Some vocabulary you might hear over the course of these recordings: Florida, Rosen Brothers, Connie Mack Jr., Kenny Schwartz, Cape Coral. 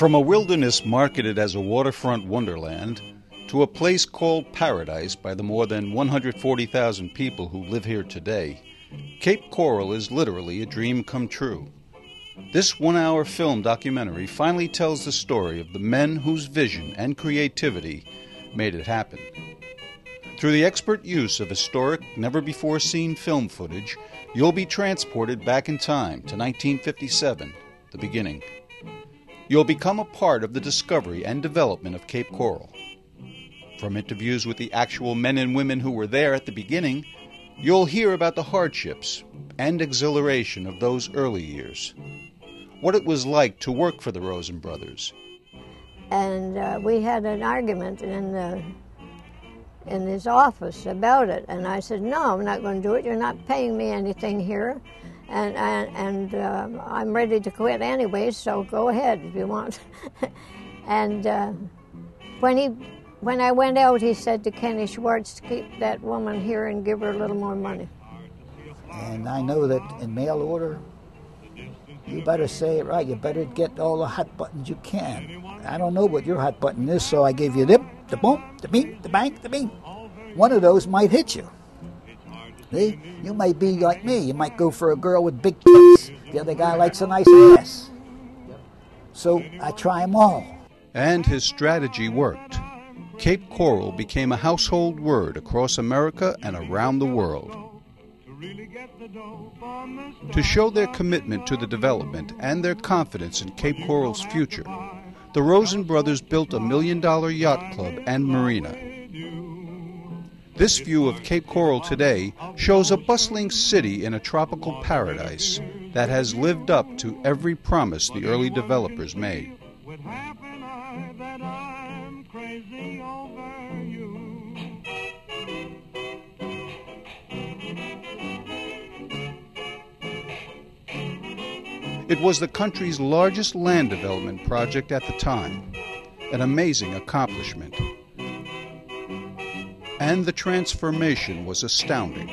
From a wilderness marketed as a waterfront wonderland to a place called paradise by the more than 140,000 people who live here today, Cape Coral is literally a dream come true. This one-hour film documentary finally tells the story of the men whose vision and creativity made it happen. Through the expert use of historic, never-before-seen film footage, you'll be transported back in time to 1957, the beginning. You'll become a part of the discovery and development of Cape Coral. From interviews with the actual men and women who were there at the beginning, you'll hear about the hardships and exhilaration of those early years, what it was like to work for the Rosen Brothers. And we had an argument in his office about it, and I said, no, I'm not going to do it. You're not paying me anything here, and I'm ready to quit anyway, so go ahead if you want. And when I went out, he said to Kenny Schwartz, keep that woman here and give her a little more money. And I know that in mail order, you better say it right. You better get all the hot buttons you can. I don't know what your hot button is, so I gave you the dip, the bump, the beep, the bank, the beep. One of those might hit you. See? You might be like me. You might go for a girl with big tits. The other guy likes a nice ass. So I try them all. And his strategy worked. Cape Coral became a household word across America and around the world. To show their commitment to the development and their confidence in Cape Coral's future, the Rosen Brothers built a $1 million yacht club and marina. This view of Cape Coral today shows a bustling city in a tropical paradise that has lived up to every promise the early developers made. Crazy over you. It was the country's largest land development project at the time, an amazing accomplishment. And the transformation was astounding.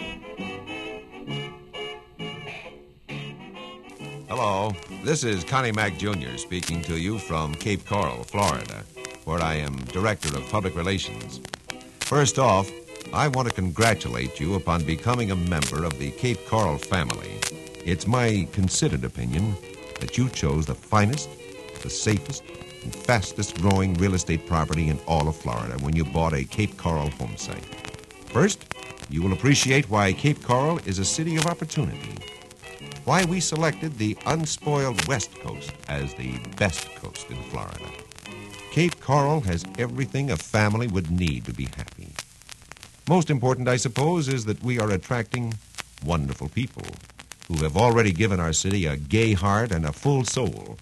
Hello, this is Connie Mack Jr. speaking to you from Cape Coral, Florida, where I am Director of Public Relations. First off, I want to congratulate you upon becoming a member of the Cape Coral family. It's my considered opinion that you chose the finest, the safest, and fastest-growing real estate property in all of Florida when you bought a Cape Coral home site. First, you will appreciate why Cape Coral is a city of opportunity, why we selected the unspoiled West Coast as the best coast in Florida. Cape Coral has everything a family would need to be happy. Most important, I suppose, is that we are attracting wonderful people who have already given our city a gay heart and a full soul.